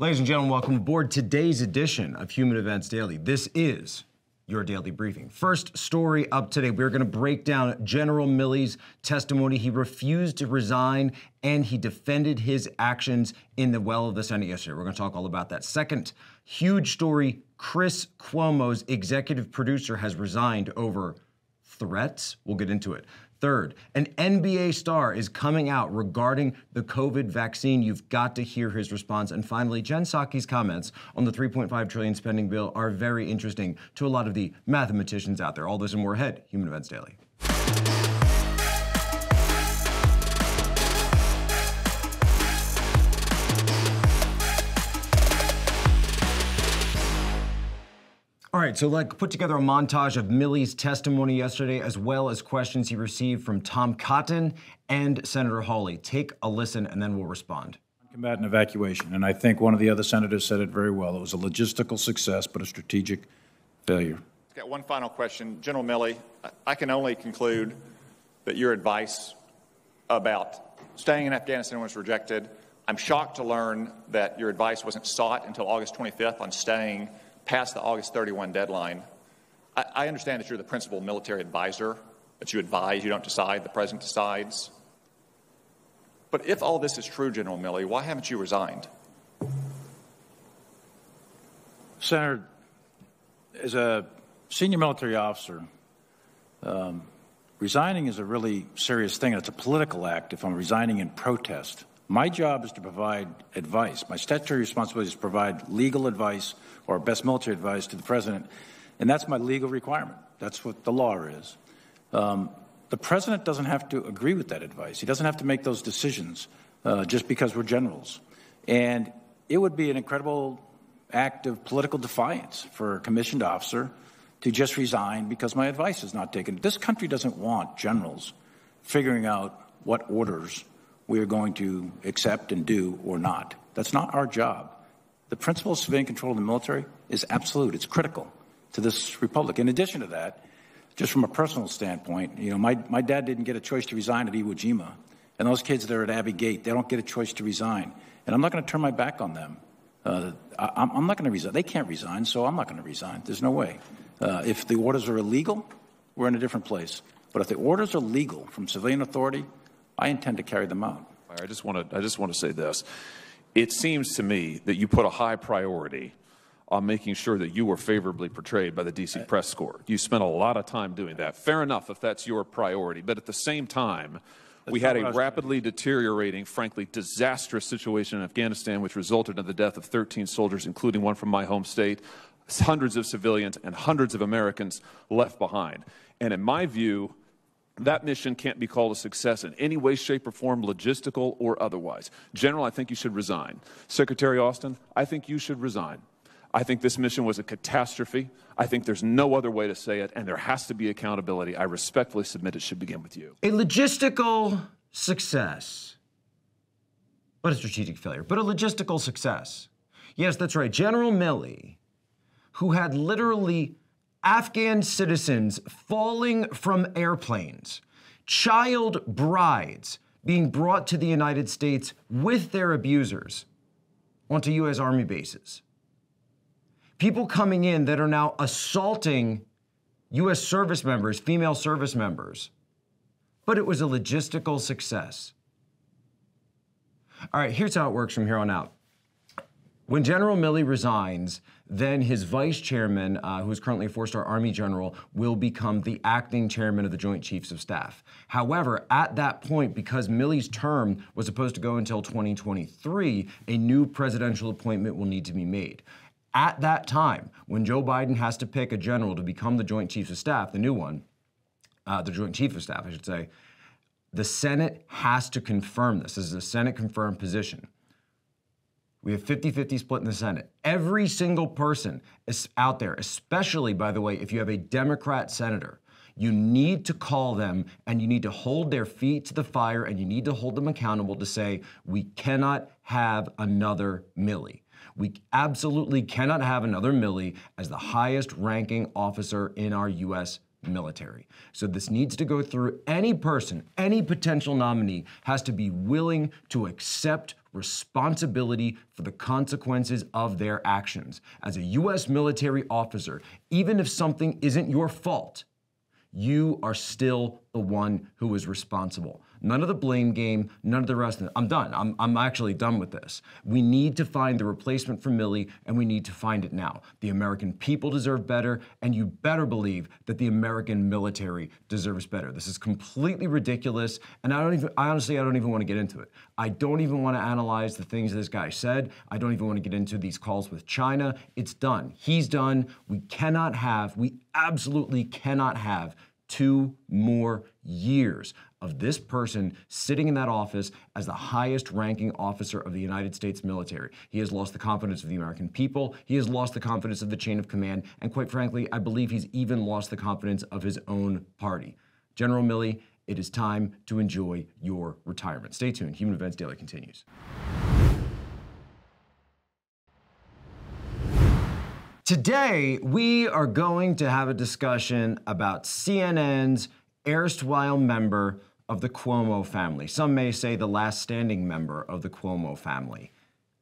Ladies and gentlemen, welcome aboard today's edition of Human Events Daily. This is your daily briefing. First story up today, we're going to break down General Milley's testimony. He refused to resign and he defended his actions in the well of the Senate yesterday. We're going to talk all about that. Second, huge story, Chris Cuomo's executive producer has resigned over threats. We'll get into it. Third, an NBA star is coming out regarding the COVID vaccine. You've got to hear his response. And finally, Jen Psaki's comments on the $3.5 trillion spending bill are very interesting to a lot of the mathematicians out there. All this and more ahead, Human Events Daily. All right, so like put together a montage of Milley's testimony yesterday, as well as questions he received from Tom Cotton and Senator Hawley. Take a listen, and then we'll respond. Combatant evacuation, and I think one of the other senators said it very well. It was a logistical success, but a strategic failure. I've got one final question. General Milley, I can only conclude that your advice about staying in Afghanistan was rejected. I'm shocked to learn that your advice wasn't sought until August 25th on staying past the August 31 deadline. I understand that you're the principal military advisor, that you advise, you don't decide, the president decides. But if all this is true, General Milley, why haven't you resigned? Senator, as a senior military officer, resigning is a really serious thing, and it's a political act if I'm resigning in protest. My job is to provide advice. My statutory responsibility is to provide legal advice or best military advice to the president, and that's my legal requirement. That's what the law is. The president doesn't have to agree with that advice. He doesn't have to make those decisions just because we're generals. And it would be an incredible act of political defiance for a commissioned officer to just resign because my advice is not taken. This country doesn't want generals figuring out what orders we are going to accept and do or not. That's not our job. The principle of civilian control of the military is absolute. It's critical to this republic. In addition to that, just from a personal standpoint, you know, my dad didn't get a choice to resign at Iwo Jima, and those kids there at Abbey Gate, they don't get a choice to resign. And I'm not going to turn my back on them. I'm not going to resign. They can't resign, so I'm not going to resign. There's no way. If the orders are illegal, we're in a different place. But if the orders are legal from civilian authority, I intend to carry them out. I just want to say this. It seems to me that you put a high priority on making sure that you were favorably portrayed by the D.C. press corps. You spent a lot of time doing that. Fair enough if that's your priority. But at the same time, we had a rapidly deteriorating, frankly, disastrous situation in Afghanistan, which resulted in the death of 13 soldiers, including one from my home state, hundreds of civilians, and hundreds of Americans left behind. And in my view, that mission can't be called a success in any way, shape, or form, logistical or otherwise. General, I think you should resign. Secretary Austin, I think you should resign. I think this mission was a catastrophe. I think there's no other way to say it, and there has to be accountability. I respectfully submit it should begin with you. A logistical success, but a strategic failure, but a logistical success. Yes, that's right. General Milley, who had literally Afghan citizens falling from airplanes, child brides being brought to the United States with their abusers onto U.S. Army bases, people coming in that are now assaulting U.S. service members, female service members. But it was a logistical success. All right, here's how it works from here on out. When General Milley resigns, then his vice chairman, who is currently a four-star Army general, will become the acting chairman of the Joint Chiefs of Staff. However, at that point, because Milley's term was supposed to go until 2023, a new presidential appointment will need to be made. At that time, when Joe Biden has to pick a general to become the Joint Chiefs of Staff, the new one, the Joint Chief of Staff, I should say, the Senate has to confirm this. This is a Senate-confirmed position. We have 50-50 split in the Senate. Every single person is out there, especially, by the way, if you have a Democrat senator, you need to call them and you need to hold their feet to the fire and you need to hold them accountable to say, we cannot have another Milley. We absolutely cannot have another Milley as the highest ranking officer in our U.S. military. So this needs to go through any person, any potential nominee has to be willing to accept responsibility for the consequences of their actions. As a U.S. military officer, even if something isn't your fault, you are still the one who is responsible. None of the blame game, none of the rest of it. I'm done. I'm actually done with this. We need to find the replacement for Milley, and we need to find it now. The American people deserve better, and you better believe that the American military deserves better. This is completely ridiculous, and I don't even want to get into it. I don't even want to analyze the things this guy said. I don't even want to get into these calls with China. It's done. He's done. We absolutely cannot have 2 more years of this person sitting in that office as the highest ranking officer of the United States military. He has lost the confidence of the American people. He has lost the confidence of the chain of command. And quite frankly, I believe he's even lost the confidence of his own party. General Milley, it is time to enjoy your retirement. Stay tuned. Human Events Daily continues. Today, we are going to have a discussion about CNN's erstwhile member of the Cuomo family. Some may say the last standing member of the Cuomo family.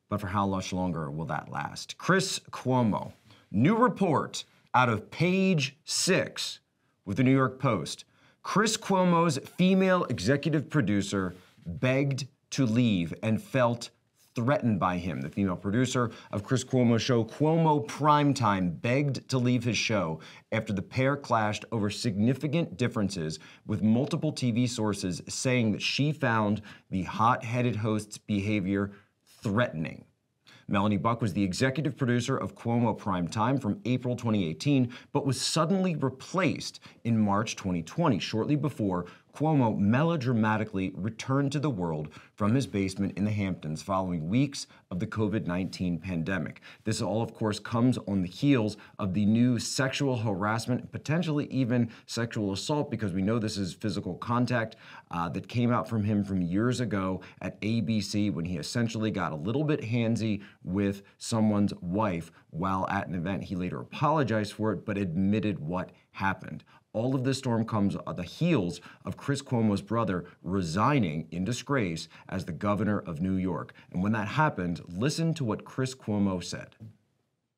But for how much longer will that last? Chris Cuomo. New report out of Page 6 with the New York Post. Chris Cuomo's female executive producer begged to leave and felt threatened by him. The female producer of Chris Cuomo's show, Cuomo Primetime, begged to leave his show after the pair clashed over significant differences, with multiple TV sources saying that she found the hot-headed host's behavior threatening. Melanie Buck was the executive producer of Cuomo Primetime from April 2018, but was suddenly replaced in March 2020, shortly before Cuomo melodramatically returned to the world from his basement in the Hamptons following weeks of the COVID-19 pandemic. This all, of course, comes on the heels of the new sexual harassment, potentially even sexual assault, because we know this is physical contact that came out from him from years ago at ABC, when he essentially got a little bit handsy with someone's wife while at an event. He later apologized for it, but admitted what happened. All of this storm comes on the heels of Chris Cuomo's brother resigning in disgrace as the governor of New York. And when that happened, listen to what Chris Cuomo said.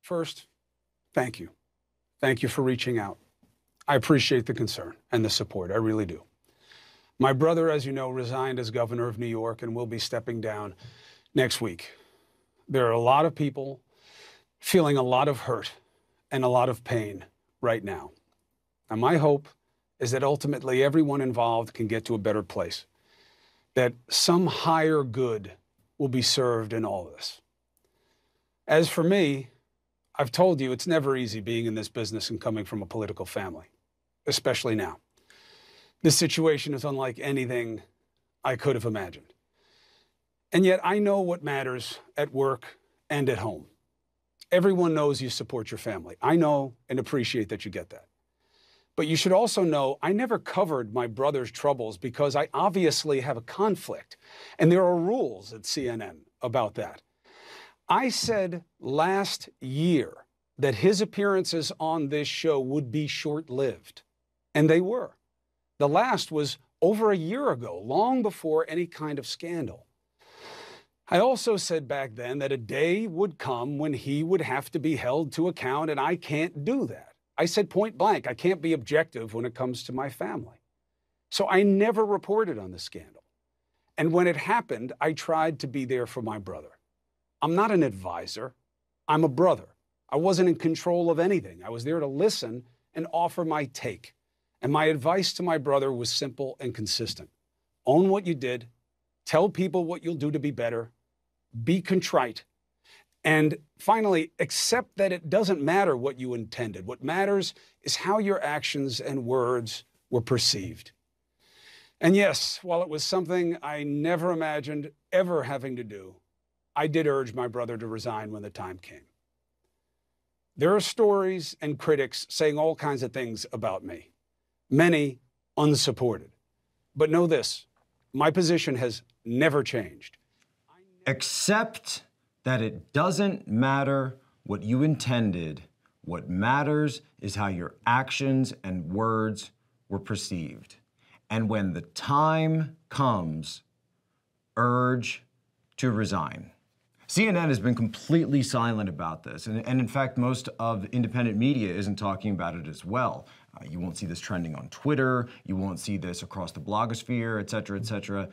First, thank you. Thank you for reaching out. I appreciate the concern and the support. I really do. My brother, as you know, resigned as governor of New York and will be stepping down next week. There are a lot of people feeling a lot of hurt and a lot of pain right now. And my hope is that ultimately everyone involved can get to a better place, that some higher good will be served in all of this. As for me, I've told you it's never easy being in this business and coming from a political family, especially now. This situation is unlike anything I could have imagined. And yet I know what matters at work and at home. Everyone knows you support your family. I know and appreciate that you get that. But you should also know I never covered my brother's troubles because I obviously have a conflict, and there are rules at CNN about that. I said last year that his appearances on this show would be short-lived, and they were. The last was over a year ago, long before any kind of scandal. I also said back then that a day would come when he would have to be held to account, and I can't do that. I said point blank, I can't be objective when it comes to my family. So I never reported on the scandal. And when it happened, I tried to be there for my brother. I'm not an advisor. I'm a brother. I wasn't in control of anything. I was there to listen and offer my take. And my advice to my brother was simple and consistent. Own what you did. Tell people what you'll do to be better. Be contrite. And finally, accept that it doesn't matter what you intended. What matters is how your actions and words were perceived. And yes, while it was something I never imagined ever having to do, I did urge my brother to resign when the time came. There are stories and critics saying all kinds of things about me, many unsupported. But know this, my position has never changed. Except that it doesn't matter what you intended. What matters is how your actions and words were perceived. And when the time comes, urge to resign. CNN has been completely silent about this, and in fact, most of independent media isn't talking about it as well. You won't see this trending on Twitter, you won't see this across the blogosphere, et cetera, et cetera.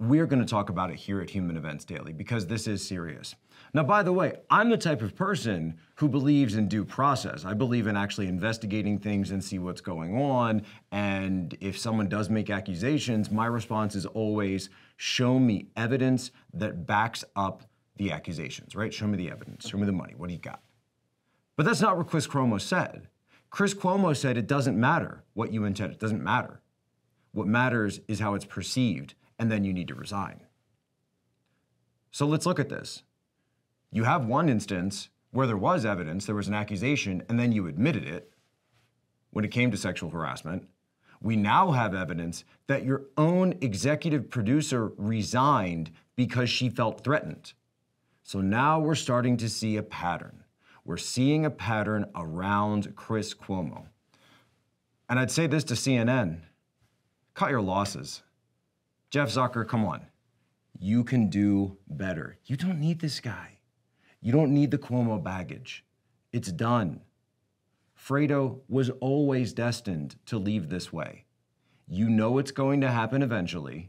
We're going to talk about it here at Human Events Daily because this is serious. Now, by the way, I'm the type of person who believes in due process. I believe in actually investigating things and see what's going on. And if someone does make accusations, my response is always, show me evidence that backs up the accusations, right? Show me the evidence, show me the money, what do you got? But that's not what Chris Cuomo said. Chris Cuomo said it doesn't matter what you intend, it doesn't matter. What matters is how it's perceived, and then you need to resign. So let's look at this. You have one instance where there was evidence, there was an accusation, and then you admitted it when it came to sexual harassment. We now have evidence that your own executive producer resigned because she felt threatened. So now we're starting to see a pattern. We're seeing a pattern around Chris Cuomo. And I'd say this to CNN, cut your losses. Jeff Zucker, come on. You can do better. You don't need this guy. You don't need the Cuomo baggage. It's done. Fredo was always destined to leave this way. You know it's going to happen eventually.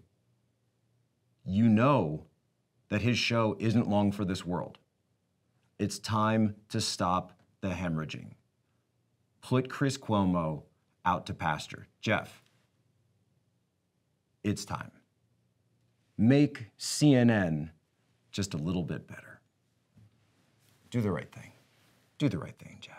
You know that his show isn't long for this world. It's time to stop the hemorrhaging. Put Chris Cuomo out to pasture. Jeff, it's time. Make CNN just a little bit better. Do the right thing. Do the right thing, Jeff.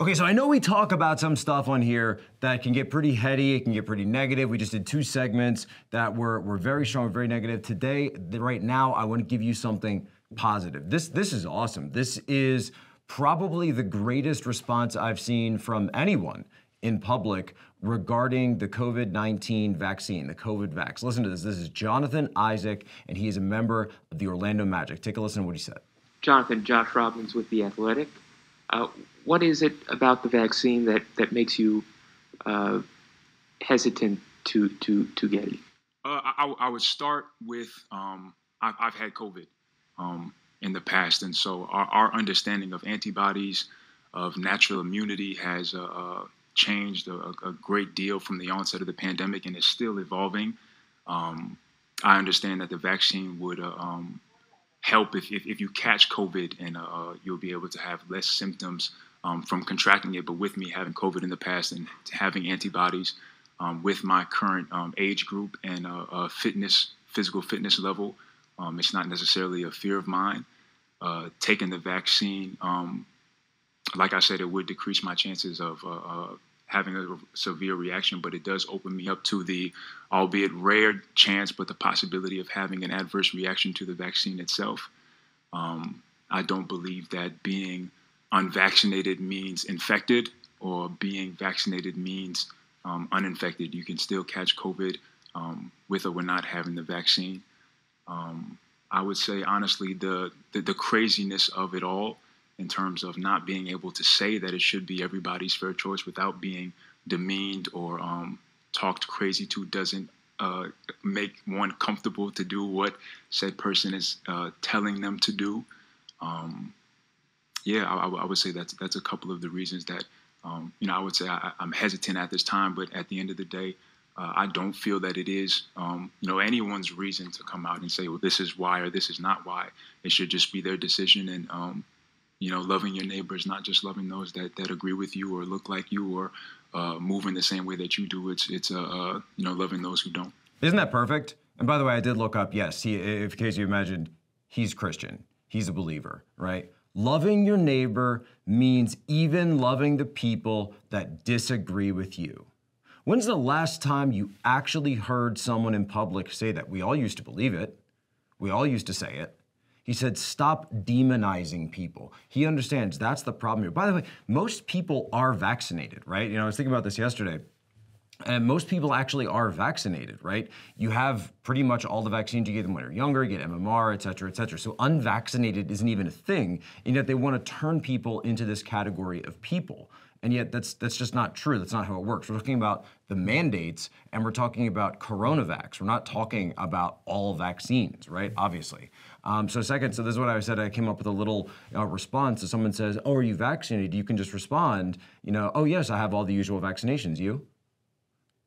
Okay, so I know we talk about some stuff on here that can get pretty heady, it can get pretty negative. We just did two segments that were very strong, very negative. Today, right now, I want to give you something positive. This is awesome. This is probably the greatest response I've seen from anyone in public regarding the COVID-19 vaccine, the COVID vax. Listen to this. This is Jonathan Isaac, and he is a member of the Orlando Magic. Take a listen to what he said. Jonathan, Josh Robbins with The Athletic. What is it about the vaccine that makes you hesitant to get it? I would start with I've had COVID in the past, and so our understanding of antibodies, of natural immunity has changed a great deal from the onset of the pandemic, and it's still evolving. I understand that the vaccine would help if you catch COVID, and you'll be able to have less symptoms from contracting it. But with me having COVID in the past and having antibodies with my current age group and physical fitness level, it's not necessarily a fear of mine. Taking the vaccine, like I said, it would decrease my chances of having a severe reaction, but it does open me up to the, albeit rare chance, but the possibility of having an adverse reaction to the vaccine itself. I don't believe that being unvaccinated means infected or being vaccinated means uninfected. You can still catch COVID with or without having the vaccine. I would say, honestly, the craziness of it all in terms of not being able to say that it should be everybody's fair choice without being demeaned or talked crazy to doesn't make one comfortable to do what said person is telling them to do. I would say that's a couple of the reasons that, I would say I'm hesitant at this time, but at the end of the day, I don't feel that it is, anyone's reason to come out and say, well, this is why or this is not why. It should just be their decision, and loving your neighbors, not just loving those that agree with you or look like you or move in the same way that you do. It's loving those who don't. Isn't that perfect? And by the way, I did look up, yes, in case you imagined, he's Christian. He's a believer, right? Loving your neighbor means even loving the people that disagree with you. When's the last time you actually heard someone in public say that? We all used to believe it. We all used to say it. He said, stop demonizing people. He understands that's the problem here. By the way, most people are vaccinated, right? I was thinking about this yesterday, and most people actually are vaccinated, right? You have pretty much all the vaccines you get them when you're younger, you get MMR, et cetera, et cetera. So unvaccinated isn't even a thing, and yet they want to turn people into this category of people. And yet that's just not true. That's not how it works. We're talking about the mandates, and we're talking about coronavax. We're not talking about all vaccines, right? Obviously. So this is what I said. I came up with a little response. If someone says, "Oh, are you vaccinated?" You can just respond, you know, "Oh yes, I have all the usual vaccinations." You?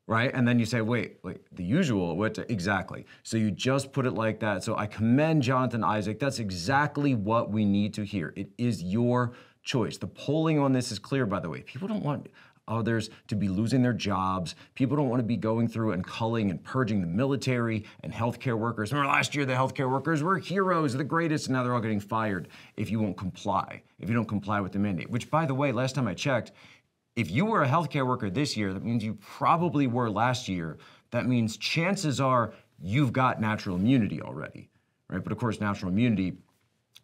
Right? And then you say, wait, the usual, what? Exactly. So you just put it like that. So I commend Jonathan Isaac. That's exactly what we need to hear. It is your choice. The polling on this is clear, by the way. People don't want others to be losing their jobs. People don't want to be going through and culling and purging the military and healthcare workers. Remember last year, the healthcare workers were heroes, the greatest, and now they're all getting fired if you won't comply, if you don't comply with the mandate. Which, by the way, last time I checked, if you were a healthcare worker this year, that means you probably were last year. That means chances are you've got natural immunity already, right? But of course, natural immunity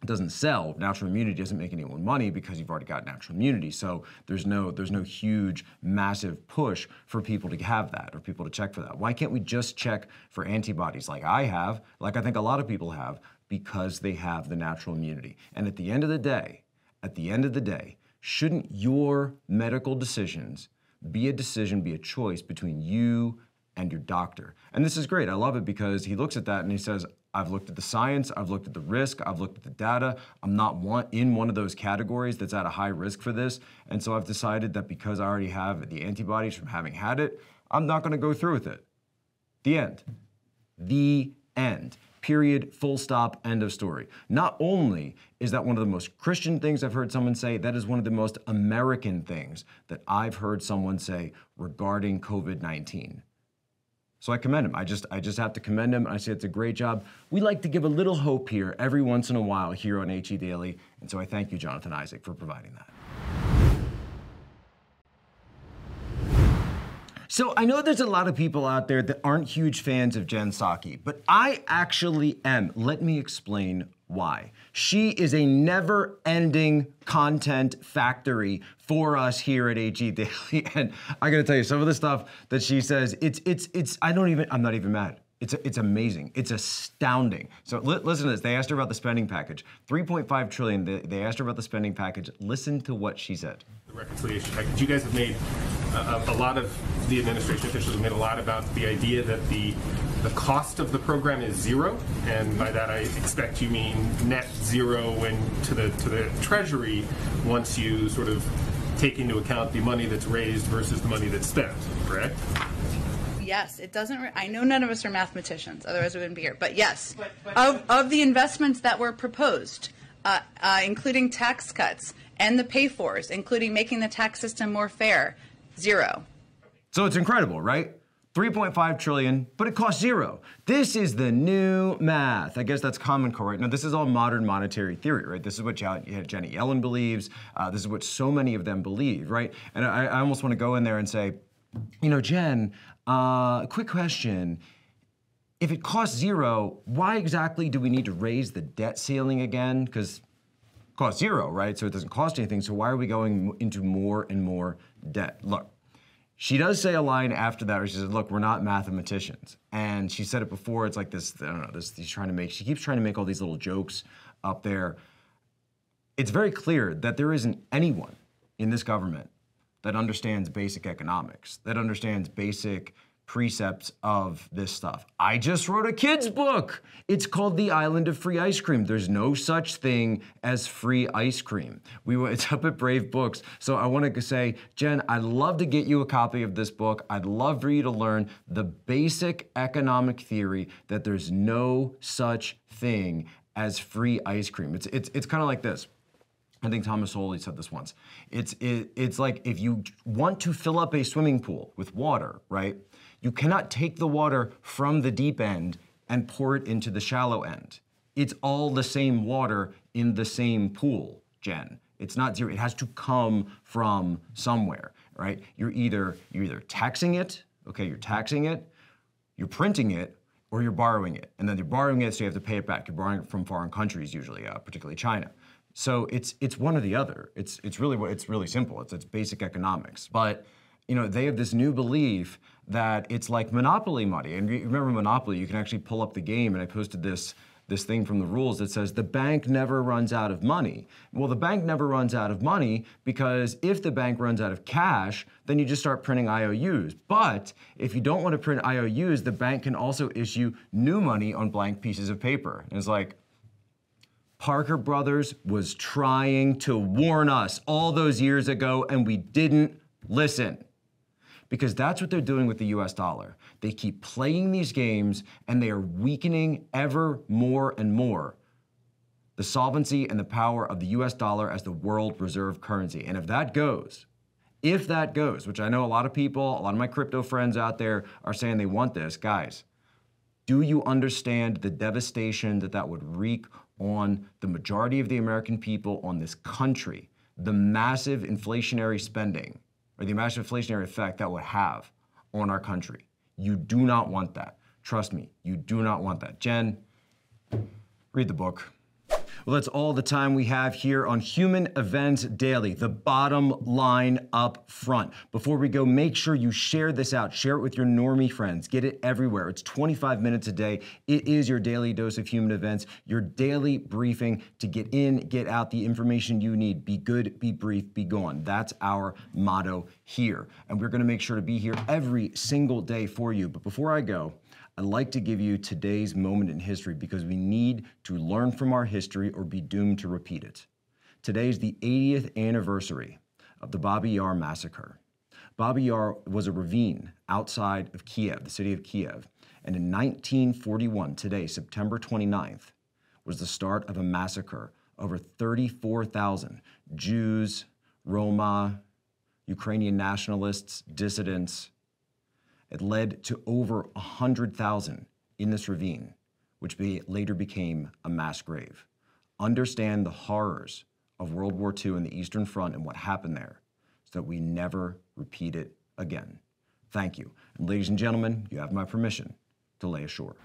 doesn't sell. Natural immunity doesn't make anyone money because you've already got natural immunity. So there's no huge, massive push for people to have that or people to check for that. Why can't we just check for antibodies like I have, like I think a lot of people have, because they have the natural immunity. And at the end of the day, shouldn't your medical decisions be a decision, be a choice between you and your doctor? And this is great. I love it because he looks at that and he says, I've looked at the science, I've looked at the risk, I've looked at the data. I'm not in one of those categories that's at a high risk for this. And so I've decided that because I already have the antibodies from having had it, I'm not going to go through with it. The end. The end. Period, full stop, end of story. Not only is that one of the most Christian things I've heard someone say, that is one of the most American things that I've heard someone say regarding COVID-19. So I commend him. I just have to commend him. I say it's a great job. We like to give a little hope here every once in a while here on HE Daily. And so I thank you, Jonathan Isaac, for providing that. So I know there's a lot of people out there that aren't huge fans of Jen Psaki, but I actually am. Let me explain why. She is a never-ending content factory for us here at HE Daily. And I gotta tell you, some of the stuff that she says, I'm not even mad. It's amazing. It's astounding. So listen to this. They asked her about the spending package. $3.5 trillion. They asked her about the spending package. Listen to what she said. The reconciliation package. You guys have made a lot of the administration officials have made a lot about the idea that the cost of the program is zero, and by that I expect you mean net zero and to the Treasury once you sort of take into account the money that's raised versus the money that's spent. Correct? Yes, it doesn't. I know none of us are mathematicians, otherwise we wouldn't be here. But yes, of the investments that were proposed, including tax cuts and the pay-fors, including making the tax system more fair, zero. So it's incredible, right? 3.5 trillion, but it costs zero. This is the new math. I guess that's Common Core, right? Now, this is all modern monetary theory, right? This is what Jenny Yellen believes. This is what so many of them believe, right? And I almost want to go in there and say, you know, Jen, quick question. If it costs zero, why exactly do we need to raise the debt ceiling again? Because it costs zero, right? So it doesn't cost anything. So why are we going into more and more debt? Look, she does say a line after that where she says, look, we're not mathematicians. And she said it before. It's like this, I don't know, she keeps trying to make all these little jokes up there. It's very clear that there isn't anyone in this government that understands basic economics, that understands basic precepts of this stuff. I just wrote a kid's book. It's called The Island of Free Ice Cream. There's no such thing as free ice cream. It's up at Brave Books. So I want to say, Jen, I'd love to get you a copy of this book. I'd love for you to learn the basic economic theory that there's no such thing as free ice cream. It's kind of like this. I think Thomas Sowell said this once. It's like if you want to fill up a swimming pool with water, right? You cannot take the water from the deep end and pour it into the shallow end. It's all the same water in the same pool, Jen. It's not zero. It has to come from somewhere, right? You're either taxing it, okay? You're taxing it, you're printing it, or you're borrowing it, and then you're borrowing it, so you have to pay it back. You're borrowing it from foreign countries, usually, particularly China. So it's one or the other. It's really simple. It's basic economics. But you know, they have this new belief that it's like Monopoly money. And remember Monopoly, you can actually pull up the game. And I posted this this thing from the rules that says the bank never runs out of money. Well, the bank never runs out of money because if the bank runs out of cash, then you just start printing IOUs. But if you don't want to print IOUs, the bank can also issue new money on blank pieces of paper. And it's like, Parker Brothers was trying to warn us all those years ago, and we didn't listen. Because that's what they're doing with the US dollar. They keep playing these games, and they are weakening ever more and more the solvency and the power of the US dollar as the world reserve currency. And if that goes, which I know a lot of people, a lot of my crypto friends out there are saying they want this, guys, do you understand the devastation that that would wreak on the majority of the American people, on this country, the massive inflationary spending, or the massive inflationary effect that would have on our country? You do not want that. Trust me, you do not want that. Jen, read the book. Well, that's all the time we have here on Human Events Daily, the bottom line up front. Before we go, make sure you share this out. Share it with your normie friends. Get it everywhere. It's 25 minutes a day. It is your daily dose of human events, your daily briefing to get in, get out the information you need. Be good, be brief, be gone. That's our motto here. And we're going to make sure to be here every single day for you. But before I go, I'd like to give you today's moment in history because we need to learn from our history or be doomed to repeat it. Today is the 80th anniversary of the Babi Yar massacre. Babi Yar was a ravine outside of Kiev, the city of Kiev. And in 1941, today, September 29th, was the start of a massacre. Over 34,000 Jews, Roma, Ukrainian nationalists, dissidents. It led to over 100,000 in this ravine, which later became a mass grave. Understand the horrors of World War II and the Eastern Front and what happened there so that we never repeat it again. Thank you. And ladies and gentlemen, you have my permission to lay ashore.